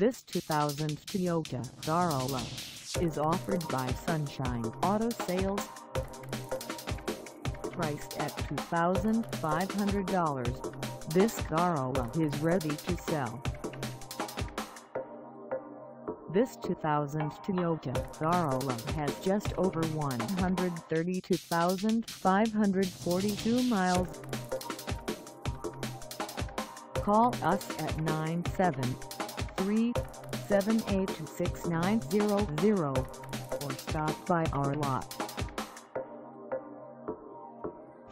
This 2000 Toyota Corolla is offered by Sunshine Auto Sales. Priced at $2,500, this Corolla is ready to sell. This 2000 Toyota Corolla has just over 132,542 miles. Call us at 973-782-6900 or stop by our lot.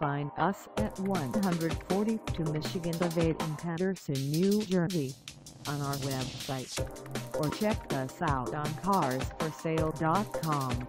Find us at 142 Michigan Ave in Paterson, New Jersey, on our website, or check us out on carsforsale.com.